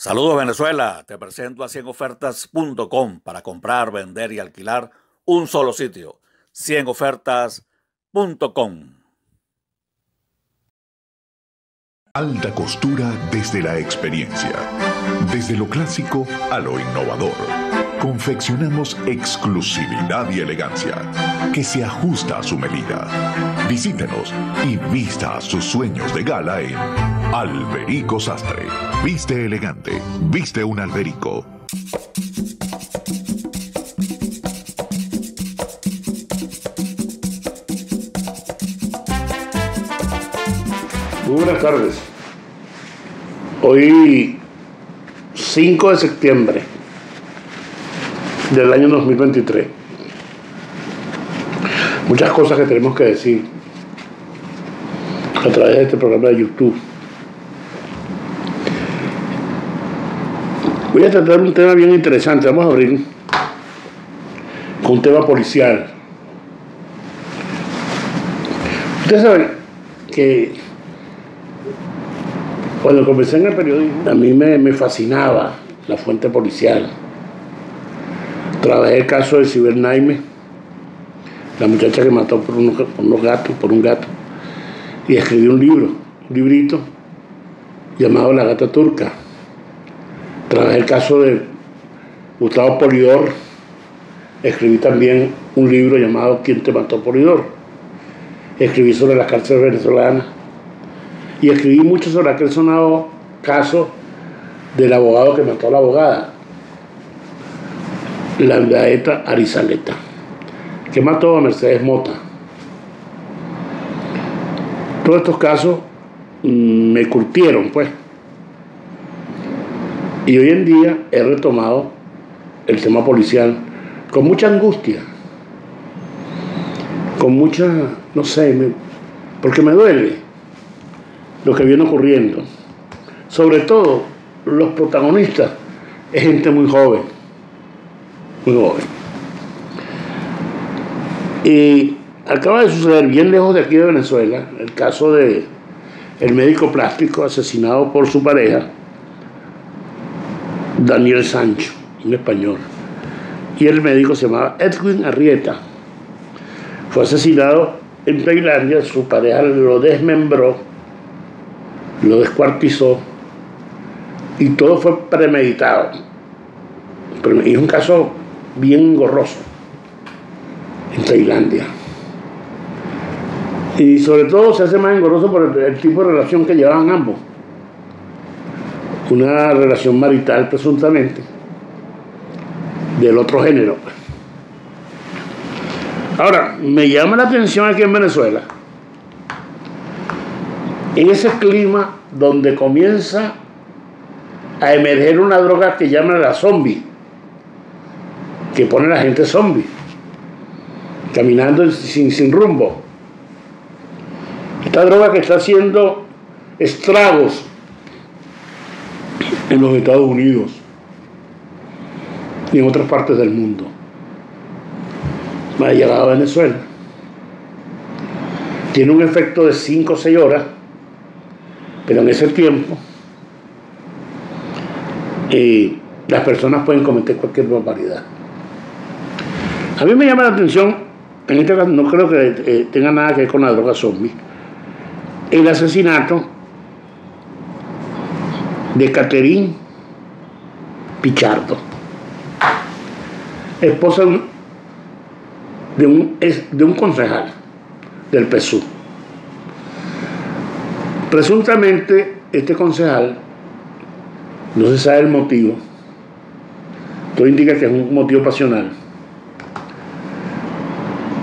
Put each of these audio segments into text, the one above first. Saludos Venezuela, te presento a Cienofertas.com para comprar, vender y alquilar un solo sitio. Cienofertas.com. Alta costura desde la experiencia. Desde lo clásico a lo innovador. Confeccionamos exclusividad y elegancia que se ajusta a su medida. Visítenos y vista sus sueños de gala en Alberico Sastre. Viste elegante, viste un alberico. Muy buenas tardes. Hoy 5 de septiembre del año 2023. Muchas cosas que tenemos que decir a través de este programa de YouTube. Voy a tratar un tema bien interesante. Vamos a abrir con un tema policial. Ustedes saben que cuando comencé en el periodismo, a mí me fascinaba la fuente policial. Trabajé el caso de Cibernaime, la muchacha que mató por un gato, y escribí un libro, un librito llamado La Gata Turca. Trabajé el caso de Gustavo Polidor, escribí también un libro llamado Quién te mató, Polidor. Escribí sobre las cárceles venezolanas y escribí mucho sobre aquel sonado caso del abogado que mató a la abogada Landaeta Arizaleta, que mató a Mercedes Mota. Todos estos casos me curtieron, pues. Y hoy en día he retomado el tema policial con mucha angustia, con mucha, no sé, porque me duele lo que viene ocurriendo. Sobre todo, los protagonistas es gente muy joven. Muy joven. Y acaba de suceder bien lejos de aquí de Venezuela el caso de el médico plástico asesinado por su pareja, Daniel Sancho, un español, y el médico se llamaba Edwin Arrieta. Fue asesinado en Tailandia, su pareja lo desmembró, lo descuartizó, y todo fue premeditado. Y es un caso bien gorroso en Tailandia, y sobre todo se hace más engorroso por el tipo de relación que llevaban ambos, una relación marital presuntamente del otro género. Ahora, me llama la atención aquí en Venezuela, en ese clima donde comienza a emerger una droga que llaman la zombie, que pone a la gente zombie, caminando sin rumbo. Esta droga que está haciendo estragos en los Estados Unidos y en otras partes del mundo, ha llegado a Venezuela. Tiene un efecto de 5 o 6 horas, pero en ese tiempo las personas pueden cometer cualquier barbaridad. A mí me llama la atención, en este caso no creo que tenga nada que ver con la droga zombie, el asesinato de Catherine Pichardo, esposa de un concejal del PSU. Presuntamente este concejal, no se sabe el motivo, todo indica que es un motivo pasional,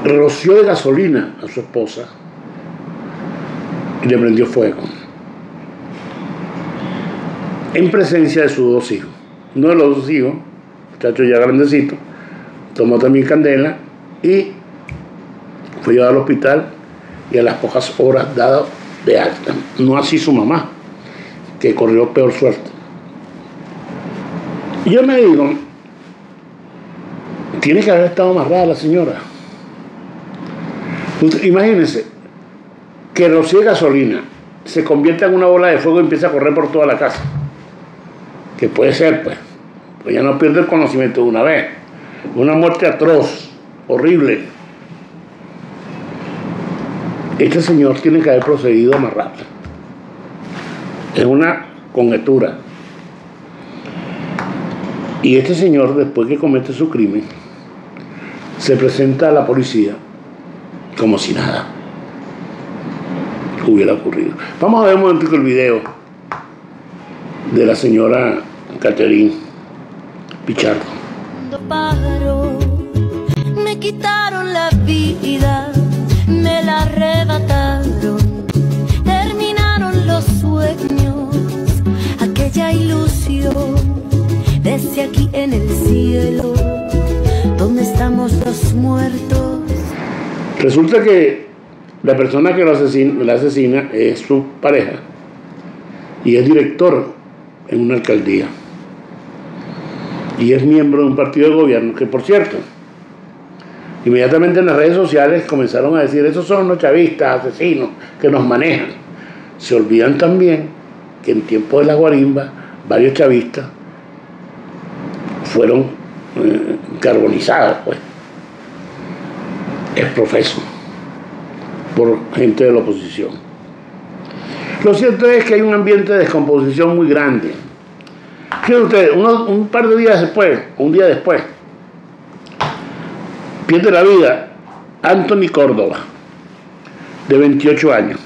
roció de gasolina a su esposa y le prendió fuego en presencia de sus dos hijos. Uno de los dos hijos, muchacho ya grandecito, tomó también candela y fue llevado al hospital, y a las pocas horas dado de alta. No así su mamá, que corrió peor suerte. Y yo me digo, tiene que haber estado amarrada la señora. Imagínense que rocíe gasolina, se convierta en una bola de fuego y empieza a correr por toda la casa. que puede ser, pues ya no pierde el conocimiento de una vez. Una muerte atroz, horrible. Este señor tiene que haber procedido más rápido. Es una conjetura. Y este señor, después que comete su crimen, se presenta a la policía como si nada hubiera ocurrido. Vamos a ver un momento el video de la señora Catherine Pichardo. Pájaro, me quitaron la vida, me la arrebataron, terminaron los sueños, aquella ilusión, desde aquí en el cielo, donde estamos los muertos. Resulta que la persona que la asesina es su pareja y es director en una alcaldía y es miembro de un partido de gobierno que, por cierto, inmediatamente en las redes sociales comenzaron a decir: esos son los chavistas, asesinos, que nos manejan. Se olvidan también que en tiempo de la guarimba varios chavistas fueron carbonizados, pues, exprofeso por gente de la oposición. Lo cierto es que hay un ambiente de descomposición muy grande. Fíjense ustedes, un par de días después, un día después, pierde la vida Anthony Córdoba, de 28 años.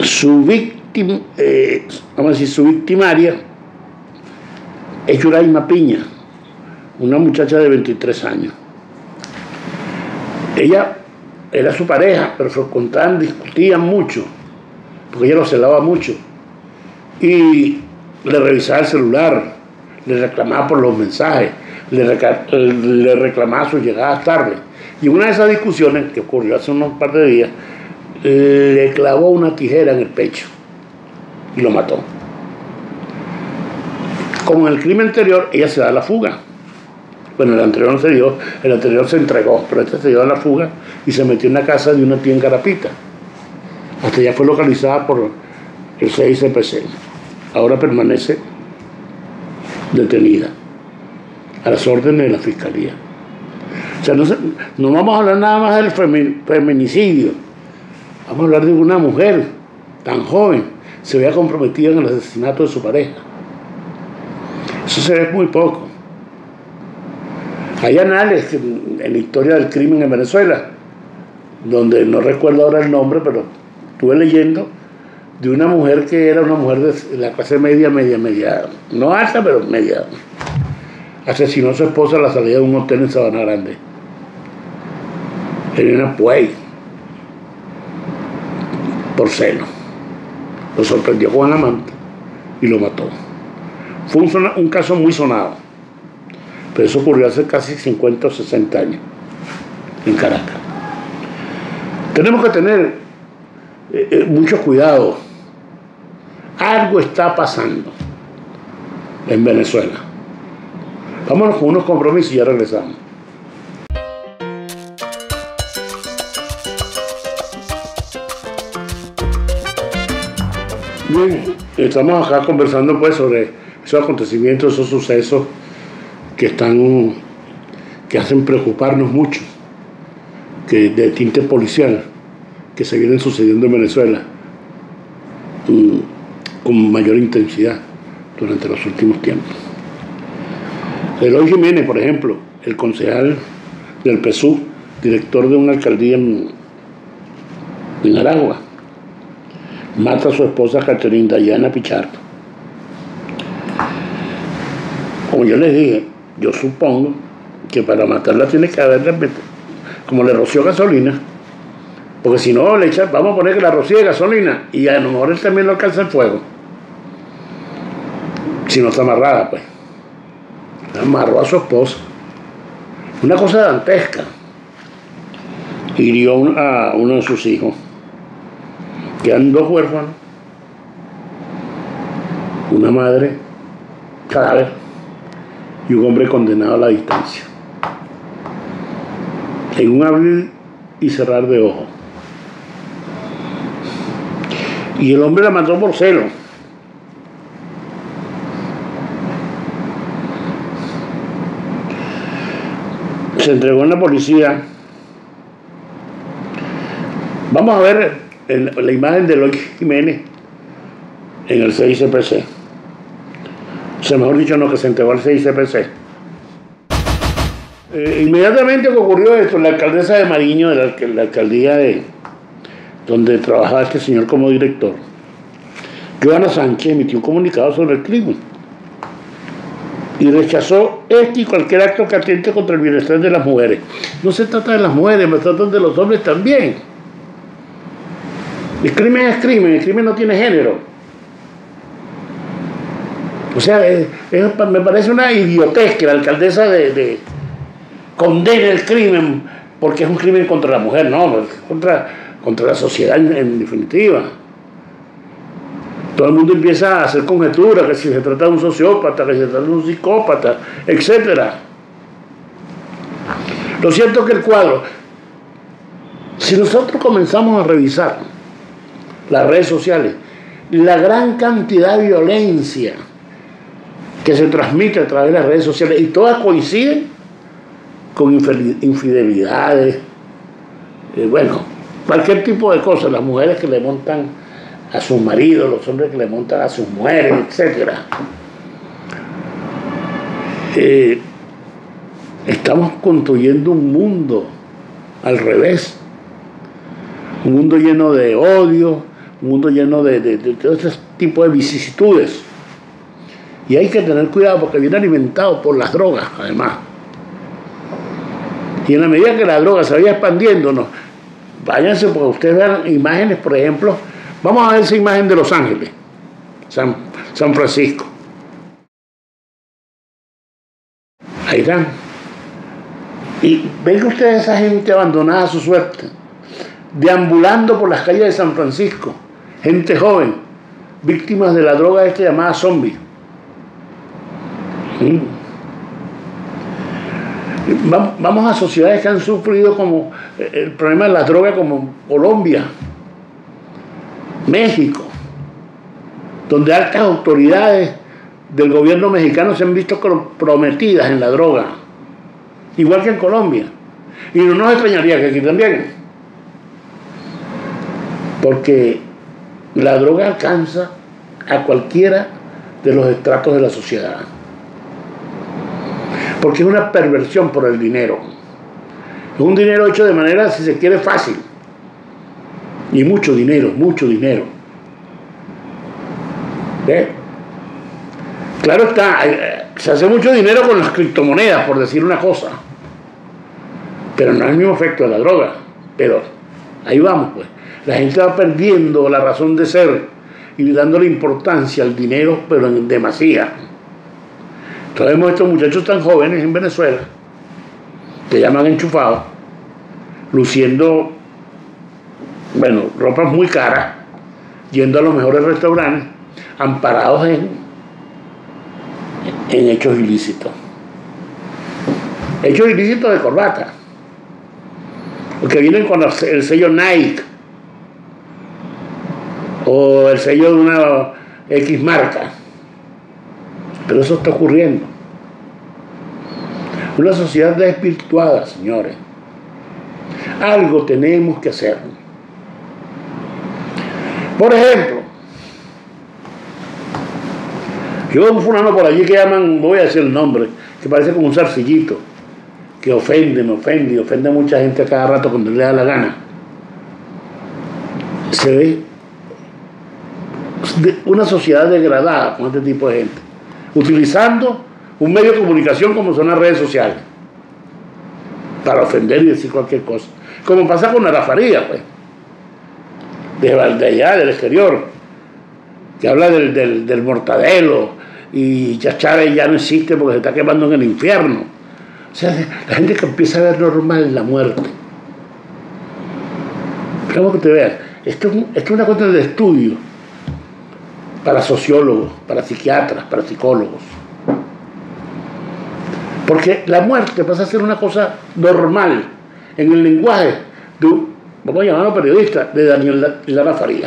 Su victimaria es Yuraima Piña, una muchacha de 23 años. Ella era su pareja, pero se contaban, discutían mucho, porque ella lo celaba mucho. Y le revisaba el celular, le reclamaba por los mensajes, le reclamaba sus llegadas tarde. Y una de esas discusiones, que ocurrió hace unos par de días, le clavó una tijera en el pecho y lo mató. Como en el crimen anterior, ella se da la fuga. Bueno, el anterior se entregó, pero este se dio a la fuga y se metió en la casa de una tía en Carapita. Hasta ya fue localizada por el CICPC. Ahora permanece detenida a las órdenes de la Fiscalía. O sea, no vamos a hablar nada más del feminicidio. Vamos a hablar de una mujer tan joven se vea comprometida en el asesinato de su pareja. Eso se ve muy poco. Hay anales en la historia del crimen en Venezuela, donde no recuerdo ahora el nombre, pero estuve leyendo de una mujer que era una mujer de la clase media, no alta, pero media. Asesinó a su esposa a la salida de un hotel en Sabana Grande. Elena Puey, por celo. Lo sorprendió con un amante y lo mató. Fue un caso muy sonado. Pero eso ocurrió hace casi 50 o 60 años en Caracas. Tenemos que tener mucho cuidado. Algo está pasando en Venezuela. Vámonos con unos compromisos y ya regresamos. Bien, estamos acá conversando pues sobre esos acontecimientos, esos sucesos que hacen preocuparnos mucho, que de tinte policial, que se vienen sucediendo en Venezuela con mayor intensidad durante los últimos tiempos. Eloy Jiménez, por ejemplo, el concejal del PSU, director de una alcaldía en Aragua, mata a su esposa Catherine Dayana Pichardo. Como yo les dije, yo supongo que para matarla tiene que haberla como le roció gasolina, porque si no le echa, vamos a poner que la rocíe gasolina y a lo mejor él también lo alcanza el fuego, si no está amarrada. Pues amarró a su esposa, una cosa dantesca, hirió a uno de sus hijos, quedan dos huérfanos, una madre cadáver y un hombre condenado a la distancia. En un abrir y cerrar de ojos. Y el hombre la mató por celo. se entregó en la policía. Vamos a ver la imagen de Eloy Jiménez en el CICPC. O sea, mejor dicho, no, que se entregó al CICPC. Inmediatamente que ocurrió esto, la alcaldesa de Mariño, de la alcaldía donde trabajaba este señor como director, Joana Sánchez, emitió un comunicado sobre el crimen y rechazó este y cualquier acto que atente contra el bienestar de las mujeres. No se trata de las mujeres, se trata de los hombres también. El crimen es crimen, el crimen no tiene género. O sea, me parece una idiotez que la alcaldesa condene el crimen porque es un crimen contra la mujer. No, contra la sociedad en definitiva. Todo el mundo empieza a hacer conjeturas, que si se trata de un sociópata, que si se trata de un psicópata, etc. Lo cierto es que el cuadro, si nosotros comenzamos a revisar las redes sociales, la gran cantidad de violencia que se transmite a través de las redes sociales, y todas coinciden con infidelidades, bueno, cualquier tipo de cosas, las mujeres que le montan a sus maridos, los hombres que le montan a sus mujeres, etc. Estamos construyendo un mundo al revés, un mundo lleno de odio, un mundo lleno de todo este tipo de vicisitudes, y hay que tener cuidado porque viene alimentado por las drogas además, y en la medida que la droga se vaya expandiéndonos, váyanse, porque ustedes vean imágenes, por ejemplo. Vamos a ver esa imagen de Los Ángeles, San Francisco. Ahí están. Y ven ustedes esa gente abandonada a su suerte, deambulando por las calles de San Francisco. Gente joven, víctimas de la droga llamada zombie. ¿Sí? Vamos a sociedades que han sufrido como el problema de la droga, como Colombia, México, donde altas autoridades del gobierno mexicano se han visto comprometidas en la droga, igual que en Colombia, y no nos extrañaría que aquí también, porque la droga alcanza a cualquiera de los estratos de la sociedad, porque es una perversión por el dinero, es un dinero hecho de manera, si se quiere, fácil. Y mucho dinero, mucho dinero. ¿Ve? Claro está, se hace mucho dinero con las criptomonedas, por decir una cosa, pero no es el mismo efecto de la droga. Pero ahí vamos, pues. La gente va perdiendo la razón de ser y dándole importancia al dinero, pero en demasía. Entonces vemos estos muchachos tan jóvenes en Venezuela, que llaman enchufados, luciendo, bueno, ropas muy caras, yendo a los mejores restaurantes, amparados en hechos ilícitos. Hechos ilícitos de corbata. Porque vienen con el sello Nike, o el sello de una X marca. Pero eso está ocurriendo. Una sociedad desvirtuada, señores. Algo tenemos que hacer. Por ejemplo, yo veo un fulano por allí que llaman, no voy a decir el nombre, que parece como un zarcillito, que ofende, me ofende y ofende a mucha gente a cada rato cuando le da la gana. Se ve una sociedad degradada con este tipo de gente, utilizando un medio de comunicación como son las redes sociales para ofender y decir cualquier cosa, como pasa con Lara Faría, pues, de allá, del exterior, que habla del mortadelo, y ya Chávez ya no existe porque se está quemando en el infierno. O sea, la gente que empieza a ver normal la muerte. Vamos que te veas, esto es una cuestión de estudio para sociólogos, para psiquiatras, para psicólogos, porque la muerte pasa a ser una cosa normal en el lenguaje de un, vamos a llamarlo periodista, de Daniel Lara Faría.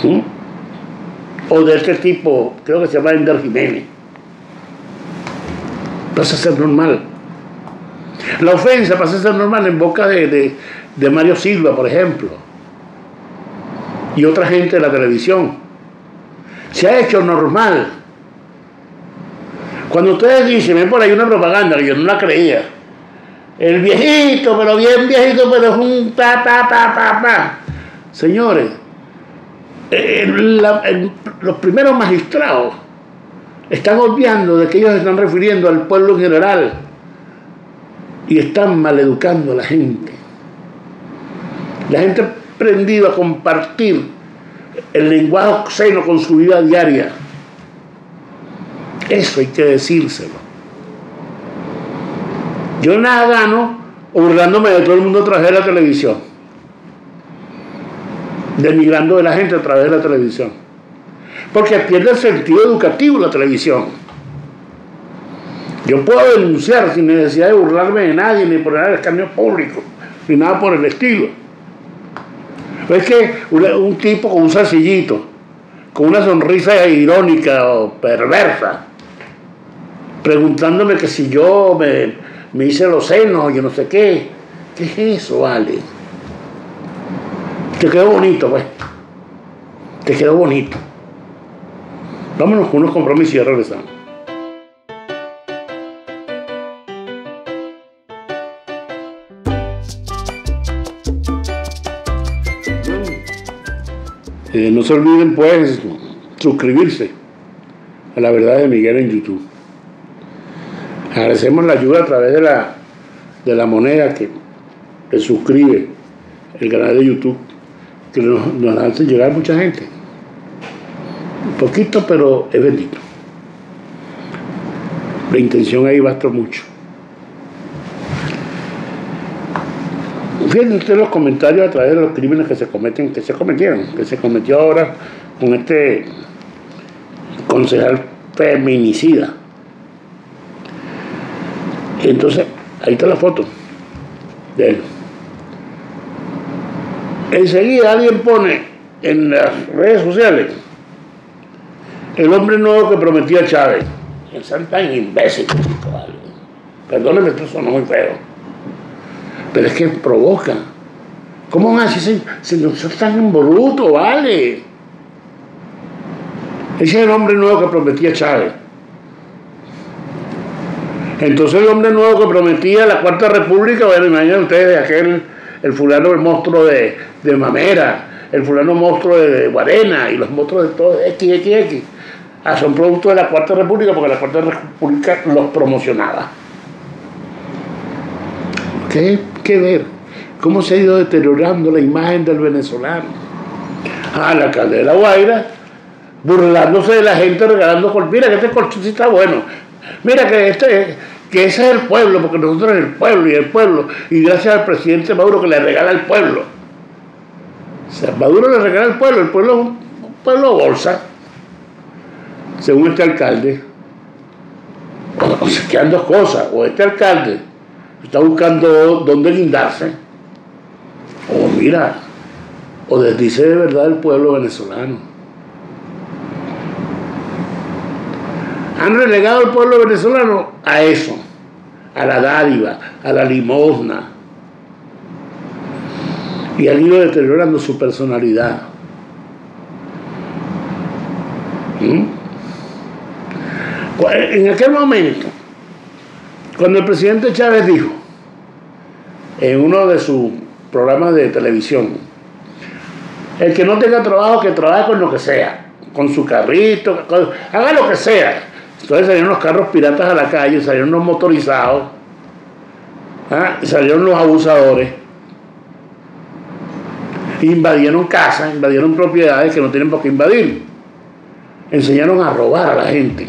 ¿Sí? O de este tipo, creo que se llama Ender Jiménez. pasa a ser normal. La ofensa pasa a ser normal en boca de Mario Silva, por ejemplo, y otra gente de la televisión. Se ha hecho normal. Cuando ustedes dicen, ven por ahí una propaganda que yo no la creía, el viejito, pero bien viejito, pero es un pa. Señores, los primeros magistrados están obviando de que ellos están refiriendo al pueblo en general y están maleducando a la gente. La gente prendida a compartir el lenguaje obsceno con su vida diaria. Eso hay que decírselo. Yo nada gano burlándome de todo el mundo a través de la televisión, denigrando de la gente a través de la televisión, porque pierde el sentido educativo la televisión. Yo puedo denunciar sin necesidad de burlarme de nadie, ni por nada de escarnio público, ni nada por el estilo. Pero es que un tipo con un zarcillito, con una sonrisa irónica o perversa, preguntándome que si yo me hice los senos, yo no sé qué. ¿Qué es eso, Ale? Te quedó bonito, pues. Te quedó bonito. Vámonos con unos compromisos y ya regresamos. No se olviden, pues, suscribirse a La Verdad de Miguel en YouTube. Agradecemos la ayuda a través de la moneda que suscribe el canal de YouTube, que nos hace llegar mucha gente. Un poquito, pero es bendito. La intención ahí basta mucho. Fíjense ustedes los comentarios a través de los crímenes que se cometen, que se cometieron, que se cometió ahora con este concejal feminicida. Entonces, ahí está la foto de él. Enseguida alguien pone en las redes sociales el hombre nuevo que prometía Chávez. Están tan imbéciles, chicos. Perdónenme, esto sonó muy feo, pero es que provoca. ¿Cómo van a decir si no son tan brutos, vale? Ese es el hombre nuevo que prometía Chávez. Entonces el hombre nuevo que prometía la Cuarta República, bueno, imaginen ustedes aquel, el fulano, el monstruo de Mamera, el fulano monstruo de Guarena y los monstruos de todo, XXX. Ah, son producto de la Cuarta República porque la Cuarta República los promocionaba. ¿Qué que ver? ¿Cómo se ha ido deteriorando la imagen del venezolano? Ah, la alcalde de La Guaira, burlándose de la gente, regalando col. Mira que este colchón sí está bueno. Mira que ese es el pueblo, porque nosotros es el pueblo y el pueblo, y gracias al presidente Maduro que le regala al pueblo. O sea, Maduro le regala al pueblo, el pueblo es un pueblo bolsa, según este alcalde. O sea, quedan dos cosas, o este alcalde está buscando dónde guindarse, o mira, o desdice de verdad el pueblo venezolano. Han relegado al pueblo venezolano a eso, a la dádiva, a la limosna, y han ido deteriorando su personalidad. En aquel momento, cuando el presidente Chávez dijo en uno de sus programas de televisión, el que no tenga trabajo que trabaje con lo que sea, con su carrito, haga lo que sea. Entonces salieron los carros piratas a la calle, salieron los motorizados, ¿ah? Salieron los abusadores, invadieron casas, invadieron propiedades que no tienen por qué invadir, enseñaron a robar a la gente,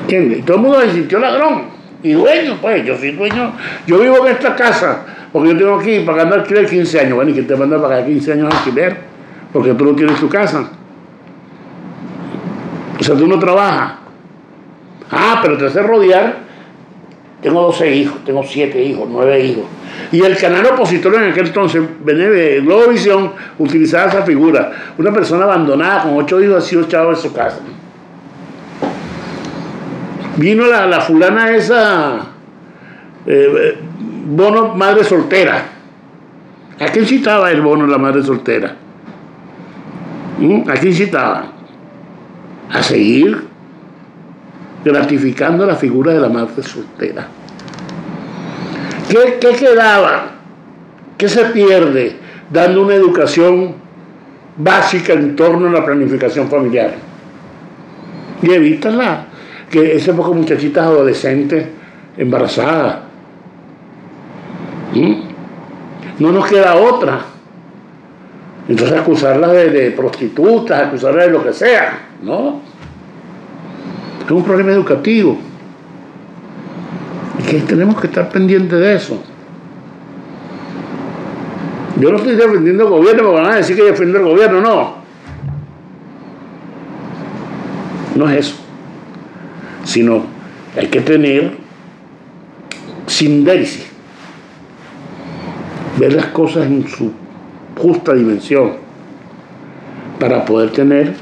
¿entiendes? Y todo el mundo se sintió ladrón y dueño. Pues yo soy dueño, yo vivo en esta casa porque yo tengo aquí pagando alquiler 15 años, bueno, ¿y quién te manda a pagar 15 años de alquiler? Porque tú no tienes tu casa. O sea, tú no trabajas. Ah, pero te hace rodear. Tengo 12 hijos, tengo 7 hijos, 9 hijos. Y el canal opositor en aquel entonces, Globovisión, utilizaba esa figura. Una persona abandonada con 8 hijos así, echado de su casa. Vino la fulana esa, Bono madre soltera. ¿A quién citaba el Bono la madre soltera? ¿A quién citaba? A seguir gratificando la figura de la madre soltera. ¿Qué quedaba? ¿Qué se pierde dando una educación básica en torno a la planificación familiar? Y evítala, que esas pocas muchachitas adolescentes embarazadas. No nos queda otra. Entonces acusarlas de prostitutas, acusarlas de lo que sea, ¿no? Es un problema educativo. Y que tenemos que estar pendientes de eso. Yo no estoy defendiendo el gobierno, porque van a decir que defiendo el gobierno, no. No es eso. Sino hay que tener sindéresis. Ver las cosas en su justa dimensión para poder tener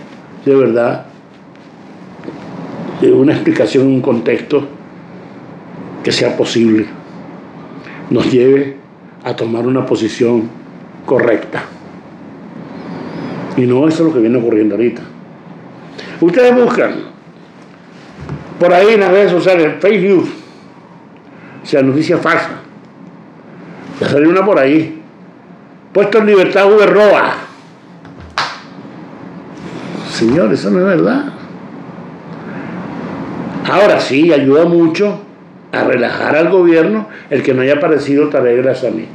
de verdad una explicación en un contexto que sea posible, nos lleve a tomar una posición correcta. Y no eso es lo que viene ocurriendo ahorita. Ustedes buscan por ahí en las redes sociales, fake news, o sea, noticias falsas. Ya salió una por ahí. Puesto en libertad Uberroa. Señor, eso no es verdad. Ahora sí, ayuda mucho a relajar al gobierno el que no haya aparecido Tarek Grassamy.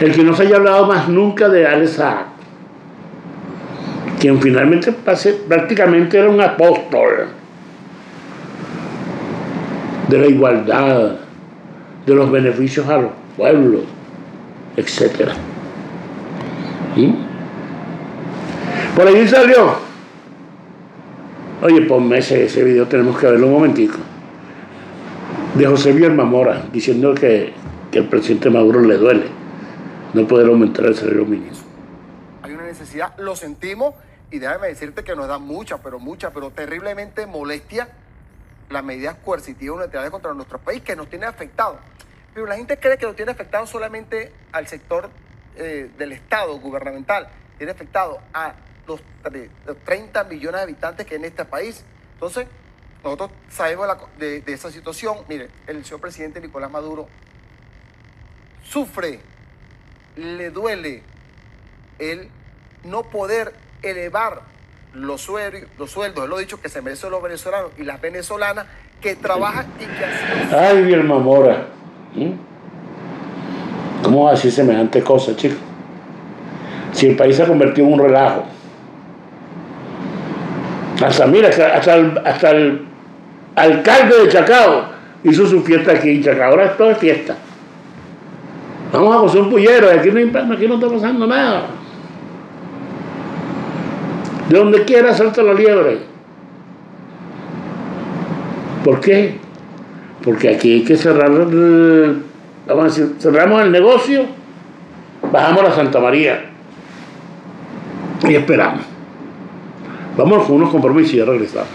El que no se haya hablado más nunca de Alex Saab, quien finalmente prácticamente era un apóstol de la igualdad, de los beneficios a los pueblos, etc. Por ahí salió. Oye, ponme ese video, tenemos que verlo un momentico. De José Villamamora, diciendo que el presidente Maduro le duele no poder aumentar el salario mínimo. Hay una necesidad, lo sentimos, y déjame decirte que nos da mucha, pero terriblemente molestia las medidas coercitivas unilaterales contra nuestro país, que nos tiene afectado. Pero la gente cree que lo tiene afectado solamente al sector del Estado gubernamental, tiene afectado a los 30 millones de habitantes que hay en este país. Entonces, nosotros sabemos de esa situación. Mire, el señor presidente Nicolás Maduro sufre, le duele el no poder elevar los sueldos, él lo ha dicho, que se merecen los venezolanos y las venezolanas que trabajan y que así. Ay, Villamamora. ¿Cómo va a decir semejante cosa, chicos? Si el país se ha convertido en un relajo. Hasta, mira, hasta el alcalde de Chacao hizo su fiesta aquí en Chacao. Ahora es toda fiesta. Vamos a coser un pullero. Aquí no está pasando nada. De donde quiera salta la liebre. ¿Por qué? Porque aquí hay que cerrar, vamos a decir, cerramos el negocio, bajamos la Santa María y esperamos. Vamos con unos compromisos y ya regresamos.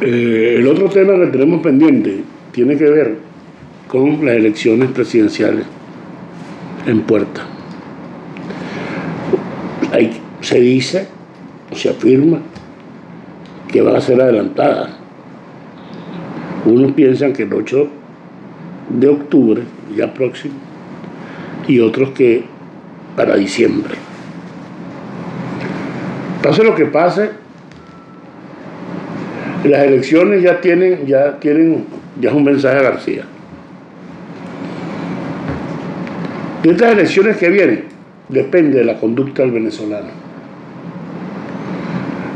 El otro tema que tenemos pendiente tiene que ver con las elecciones presidenciales en puerta. Ahí se dice, se afirma, que van a ser adelantadas. Unos piensan que el 8 de octubre, ya próximo, y otros que para diciembre. Pase lo que pase, las elecciones ya es un mensaje a García. De estas elecciones que vienen, depende de la conducta del venezolano.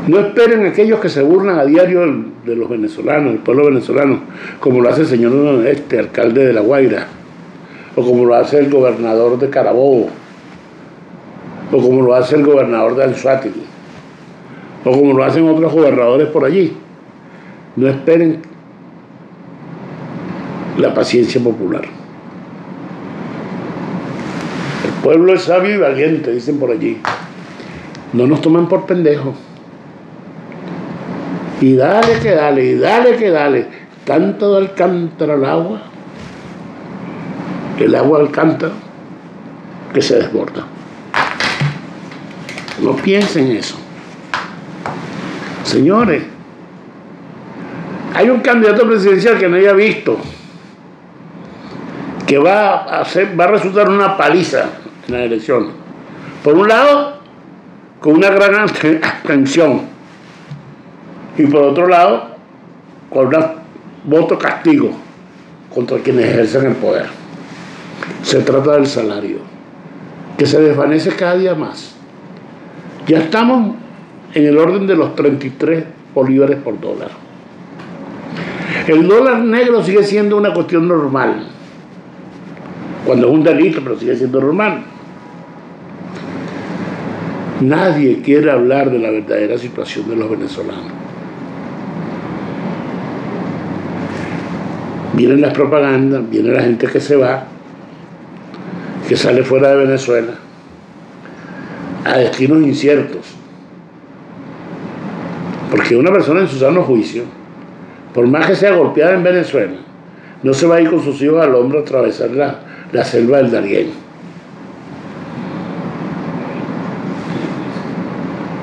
No esperen aquellos que se burlan a diario de los venezolanos, del pueblo venezolano, como lo hace el señor alcalde de La Guaira, o como lo hace el gobernador de Carabobo, o como lo hace el gobernador de Anzoátegui, o como lo hacen otros gobernadores por allí. No esperen la paciencia popular. Pueblo es sabio y valiente, dicen por allí. No nos toman por pendejos. Y dale que dale, y dale que dale. Tanto de alcántara al agua, que el agua alcántara, que se desborda. No piensen eso. Señores, hay un candidato presidencial que no haya visto, que va a resultar una paliza en la elección. Por un lado, con una gran abstención, y por otro lado, con un voto castigo contra quienes ejercen el poder. Se trata del salario, que se desvanece cada día más. Ya estamos en el orden de los 33 bolívares por dólar. El dólar negro sigue siendo una cuestión normal, cuando es un delito, pero sigue siendo normal. Nadie quiere hablar de la verdadera situación de los venezolanos. Vienen las propagandas, viene la gente que se va, que sale fuera de Venezuela, a destinos inciertos. Porque una persona en su sano juicio, por más que sea golpeada en Venezuela, no se va a ir con sus hijos al hombro a atravesar la selva del Darién.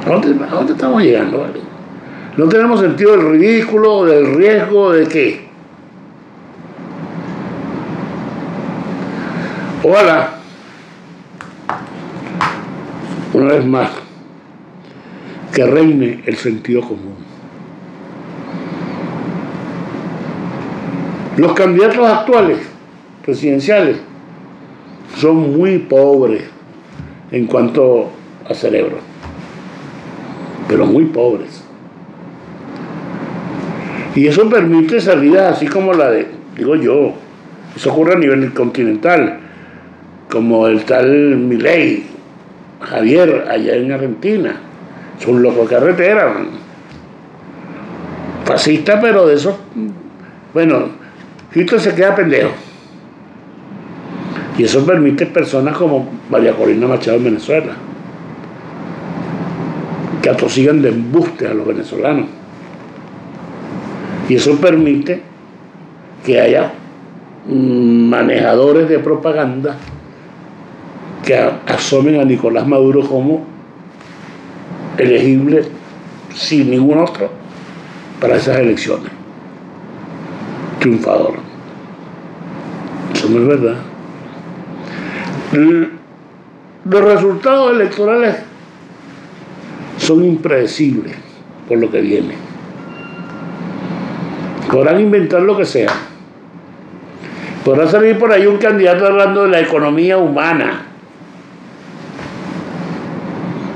¿A dónde estamos llegando? No tenemos sentido del ridículo, del riesgo, ¿de qué? Ojalá, una vez más, que reine el sentido común. Los candidatos actuales presidenciales son muy pobres en cuanto a cerebro, pero muy pobres, y eso permite salidas así como la de, digo yo, eso ocurre a nivel continental, como el tal Milei Javier allá en Argentina. Es un loco de carretera, fascista, pero de esos, bueno, Hitler se queda pendejo. Y eso permite personas como María Corina Machado en Venezuela, que atosigan de embuste a los venezolanos. Y eso permite que haya manejadores de propaganda que asomen a Nicolás Maduro como elegible sin ningún otro para esas elecciones. Triunfador. Eso no es verdad. Los resultados electorales son impredecibles por lo que viene. Podrán inventar lo que sea. Podrá salir por ahí un candidato hablando de la economía humana.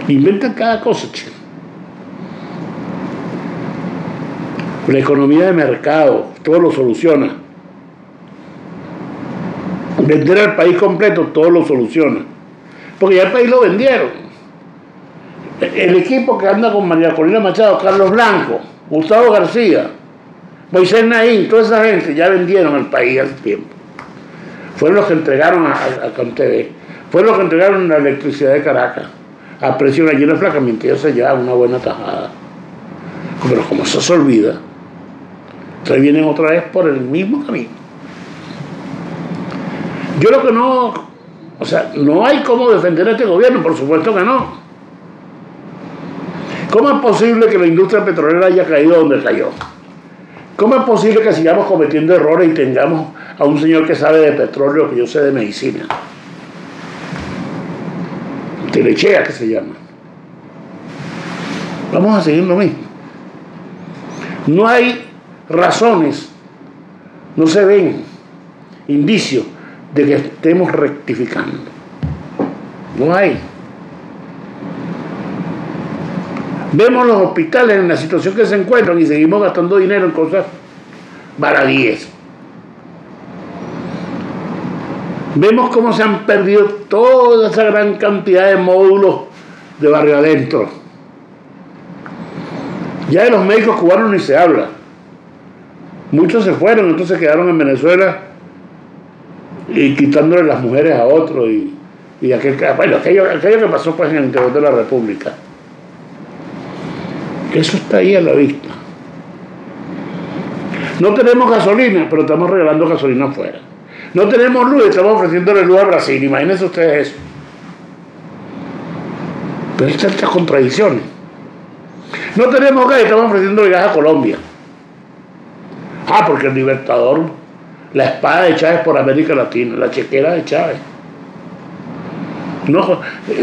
Inventan cada cosa, che. La economía de mercado, todo lo soluciona. Vender al país completo, todo lo soluciona. Porque ya el país lo vendieron. El equipo que anda con María Corina Machado, Carlos Blanco, Gustavo García, Moisés Naín, toda esa gente ya vendieron el país al tiempo. Fueron los que entregaron a CanTV, fueron los que entregaron la electricidad de Caracas a precio de una llena flaca, mientras ellos se llevaban una buena tajada. Pero como eso se olvida, entonces vienen otra vez por el mismo camino. Yo lo que no, o sea, no hay cómo defender a este gobierno, por supuesto que no. ¿Cómo es posible que la industria petrolera haya caído donde cayó? ¿Cómo es posible que sigamos cometiendo errores y tengamos a un señor que sabe de petróleo, que yo sé de medicina? Telechea, que se llama. Vamos a seguir lo mismo. No hay razones, no se ven indicios de que estemos rectificando. No hay. Vemos los hospitales en la situación que se encuentran y seguimos gastando dinero en cosas baladíes. Vemos cómo se han perdido toda esa gran cantidad de módulos de barrio adentro. Ya de los médicos cubanos ni se habla. Muchos se fueron, entonces quedaron en Venezuela y quitándole las mujeres a otros y, y aquello que pasó pues en el interior de la República. Eso está ahí a la vista. No tenemos gasolina, pero estamos regalando gasolina afuera. No tenemos luz, estamos ofreciéndole luz a Brasil. Imagínense ustedes eso. Pero hay tantas contradicciones. No tenemos gas, estamos ofreciendo gas a Colombia. Ah, porque el Libertador, la espada de Chávez por América Latina, la chequera de Chávez. No,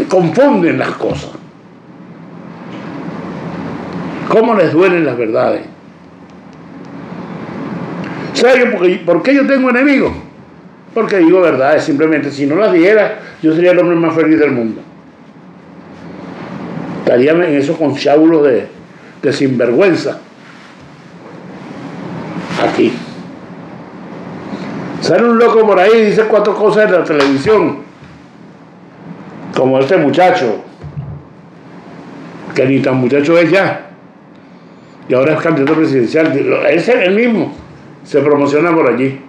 confunden las cosas. ¿Cómo les duelen las verdades? ¿Saben por qué yo tengo enemigos? Porque digo verdades, simplemente. Si no las dijera, yo sería el hombre más feliz del mundo. Estaría en esos conchábulos de sinvergüenza. Aquí. Sale un loco por ahí y dice cuatro cosas en la televisión. Como este muchacho. Que ni tan muchacho es ya. Y ahora es candidato presidencial. Ese es el mismo. Se promociona por allí.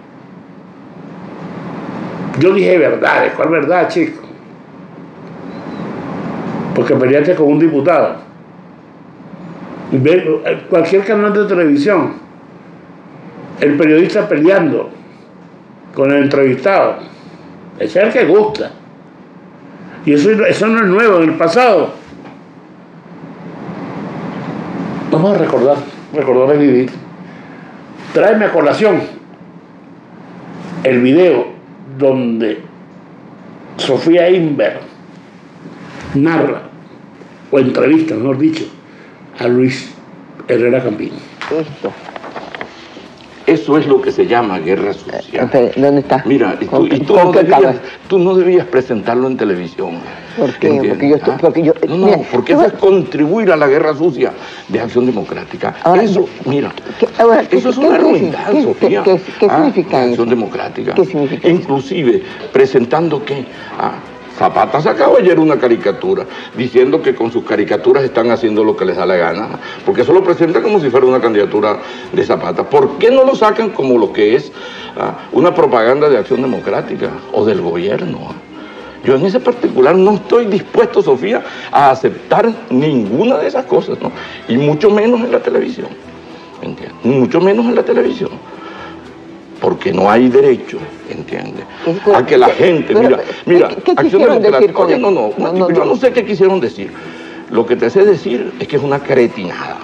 Yo dije verdades. ¿Cuál verdad, chico? Porque peleaste con un diputado. Cualquier canal de televisión, el periodista peleando con el entrevistado, ese es el que gusta. Y eso no es nuevo. En el pasado, vamos a recordar y vivir. Tráeme a colación el video donde Sofía Inver narra, o entrevista, mejor dicho, a Luis Herrera Campín. Eso es lo que se llama guerra sucia. ¿Dónde está? Mira, tú no debías presentarlo en televisión. ¿Por qué? Porque eso es contribuir a la guerra sucia de Acción Democrática. Ahora, eso, mira, eso es una ruindad, Sofía. ¿Qué significa eso? Acción Democrática. ¿Qué significa? Inclusive, presentando que... Zapata sacaba ayer una caricatura diciendo que con sus caricaturas están haciendo lo que les da la gana, porque eso lo presentan como si fuera una candidatura de Zapata. ¿Por qué no lo sacan como lo que es una propaganda de Acción Democrática o del gobierno? Yo en ese particular no estoy dispuesto, Sofía, a aceptar ninguna de esas cosas, ¿no? Y mucho menos en la televisión, ¿entiendes? Mucho menos en la televisión. Porque no hay derecho, ¿entiendes? A que la gente... Mira, ¿qué quisieron decir con eso? Yo no sé qué quisieron decir. Lo que te sé decir es que es una cretinada,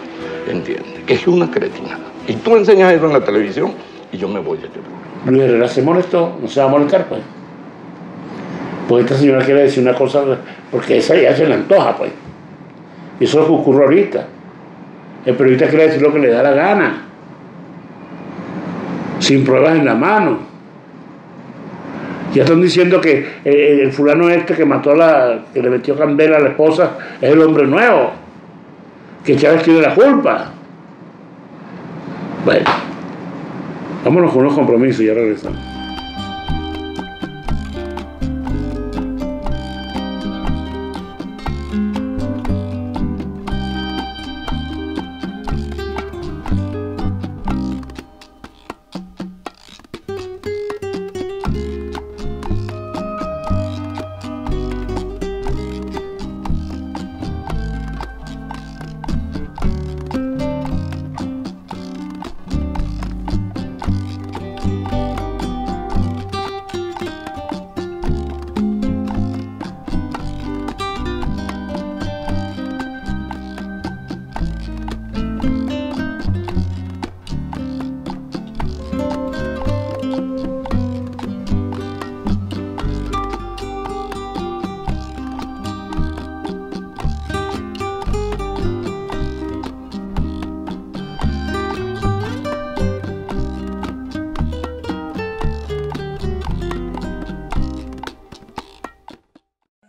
¿entiendes? Que es una cretinada. Y tú enseñas eso en la televisión y yo me voy a este programa. Luis Herrera se molestó, no se va a molestar, pues. Porque esta señora quiere decir una cosa, porque esa ya se le antoja, pues. Y eso es lo que ocurre ahorita. El periodista quiere decir lo que le da la gana. Sin pruebas en la mano. Ya están diciendo que el fulano este que mató a que le metió candela a la esposa es el hombre nuevo, que Chávez tiene la culpa. Bueno, vámonos con unos compromisos y ya regresamos.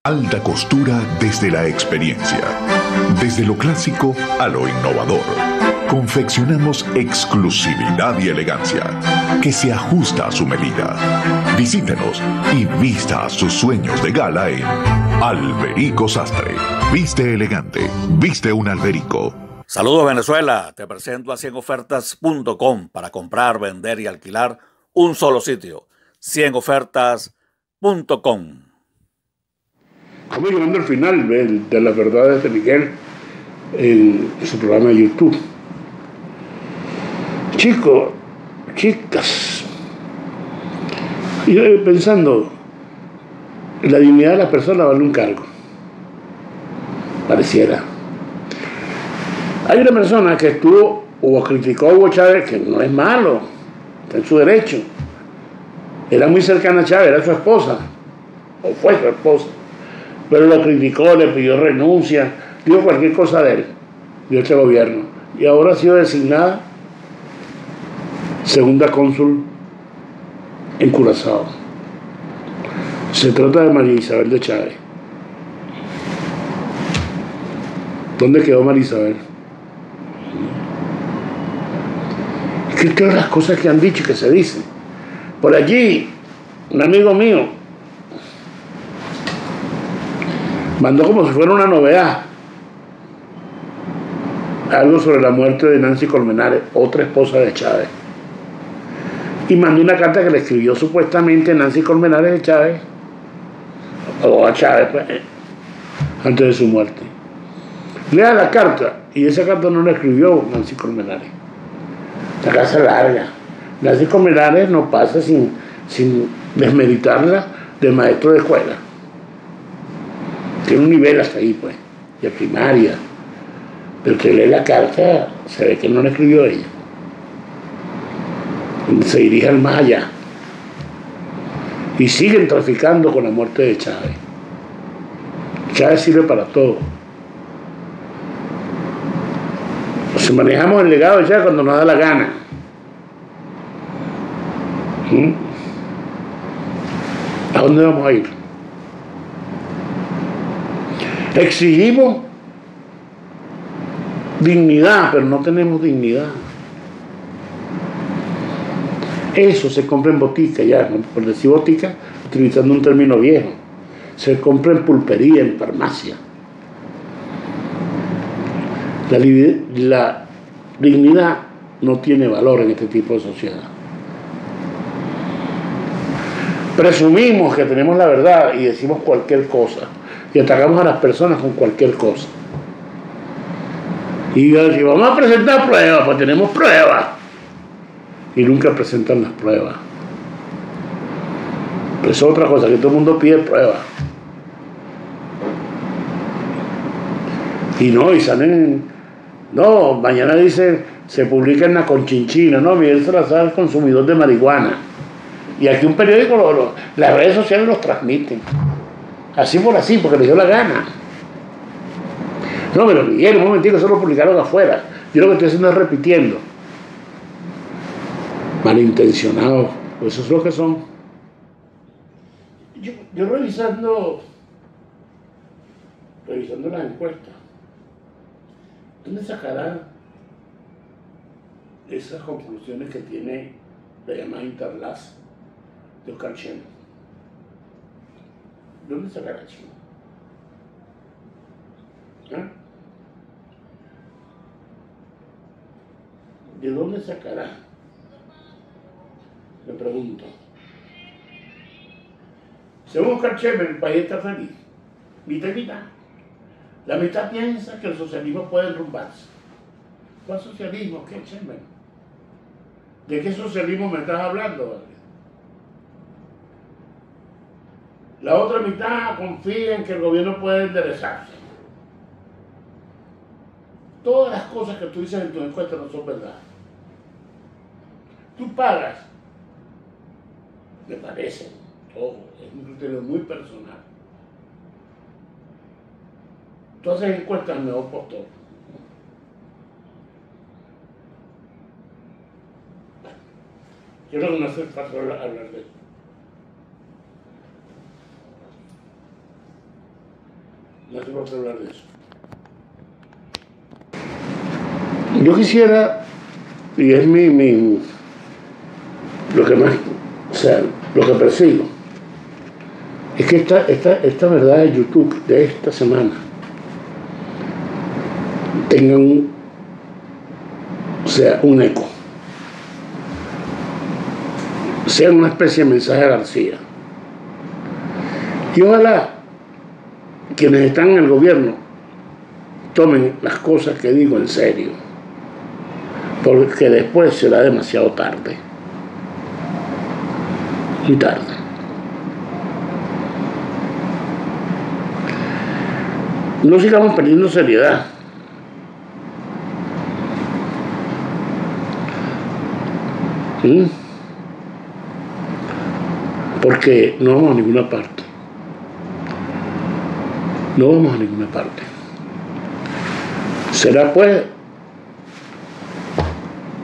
Alta costura desde la experiencia. Desde lo clásico a lo innovador. Confeccionamos exclusividad y elegancia que se ajusta a su medida. Visítenos y vista sus sueños de gala en Alberico Sastre. Viste elegante, viste un alberico. Saludos, Venezuela. Te presento a Cienofertas.com para comprar, vender y alquilar un solo sitio. Cienofertas.com. Estamos llegando al final de las verdades de Miguel en su programa de YouTube. Chicos, chicas, yo pensando, la dignidad de la persona vale un cargo, pareciera. Hay una persona que estuvo o criticó a Hugo Chávez, que no es malo, está en su derecho, era muy cercana a Chávez, era su esposa, o fue su esposa, pero lo criticó, le pidió renuncia, dijo cualquier cosa de él, de este gobierno, y ahora ha sido designada segunda cónsul en Curazao. Se trata de María Isabel de Chávez. ¿Dónde quedó María Isabel? Es que todas las cosas que han dicho y que se dicen. Por allí, un amigo mío mandó como si fuera una novedad algo sobre la muerte de Nancy Colmenares, otra esposa de Chávez. Y mandó una carta que le escribió supuestamente Nancy Colmenares de Chávez, o a Chávez, pues, antes de su muerte. Lea la carta, y esa carta no la escribió Nancy Colmenares. La carta larga. Nancy Colmenares no pasa sin desmeritarla de maestro de escuela. Tiene un nivel hasta ahí, pues, de primaria. Pero usted lee la carta, se ve que no la escribió ella. Se dirige al más allá y siguen traficando con la muerte de Chávez. Chávez sirve para todo. Nos manejamos el legado de Chávez cuando nos da la gana. ¿A dónde vamos a ir? Exigimos dignidad, pero no tenemos dignidad. Eso se compra en botica, ya, por decir botica, utilizando un término viejo. Se compra en pulpería, en farmacia. La dignidad no tiene valor en este tipo de sociedad. Presumimos que tenemos la verdad y decimos cualquier cosa. Y atacamos a las personas con cualquier cosa. Y si vamos a presentar pruebas, pues tenemos pruebas. Y nunca presentan las pruebas. Pero eso es otra cosa, que todo el mundo pide pruebas. Y no, y salen... No, mañana dice, se publica en la Conchinchina, ¿no? Miguel Salazar, consumidor de marihuana. Y aquí un periódico, las redes sociales los transmiten. Así por así, porque les dio la gana. No, pero Miguel, un momentito, eso lo publicaron afuera. Yo lo que estoy haciendo es repitiendo. Malintencionados, pues eso es lo que son. Yo revisando las encuestas, ¿dónde sacarán esas conclusiones que tiene la llamada Interlace de Oscar Chena? ¿Dónde sacará Chena? ¿De dónde sacará? Me pregunto. Según Carchemer, el país está feliz. Mitad y mitad. La mitad piensa que el socialismo puede derrumbarse. ¿Cuál socialismo? ¿Qué, Chemer? ¿De qué socialismo me estás hablando, vale? La otra mitad confía en que el gobierno puede enderezarse. Todas las cosas que tú dices en tu encuesta no son verdad. Tú pagas. Me parece, ojo, es un criterio muy personal. Tú haces encuestas al mejor postor. Yo creo que no hace falta hablar de eso. No hace falta hablar de eso. Yo quisiera, y es lo que más... O sea, lo que persigo es que esta verdad de YouTube de esta semana tenga un eco, sea una especie de mensaje a García, y ojalá quienes están en el gobierno tomen las cosas que digo en serio, porque después será demasiado tarde, muy tarde. No sigamos perdiendo seriedad. Porque no vamos a ninguna parte. No vamos a ninguna parte. Será pues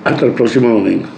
hasta el próximo domingo.